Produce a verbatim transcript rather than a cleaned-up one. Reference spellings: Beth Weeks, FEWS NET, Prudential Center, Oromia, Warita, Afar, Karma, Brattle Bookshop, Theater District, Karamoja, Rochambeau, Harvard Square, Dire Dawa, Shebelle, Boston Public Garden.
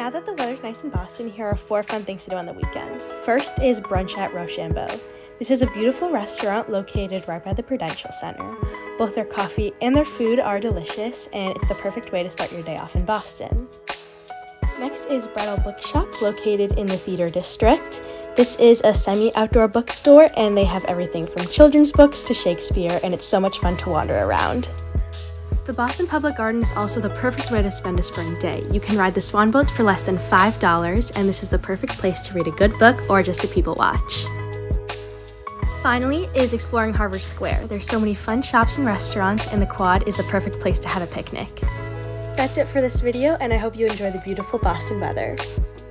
Now that the weather's nice in Boston, here are four fun things to do on the weekends. First is brunch at Rochambeau. This is a beautiful restaurant located right by the Prudential Center. Both their coffee and their food are delicious, and it's the perfect way to start your day off in Boston. Next is Brattle Bookshop, located in the Theater District. This is a semi-outdoor bookstore, and they have everything from children's books to Shakespeare, and it's so much fun to wander around. The Boston Public Garden is also the perfect way to spend a spring day. You can ride the swan boats for less than five dollars, and this is the perfect place to read a good book or just to people watch. Finally is exploring Harvard Square. There's so many fun shops and restaurants, and the quad is the perfect place to have a picnic. That's it for this video, and I hope you enjoy the beautiful Boston weather.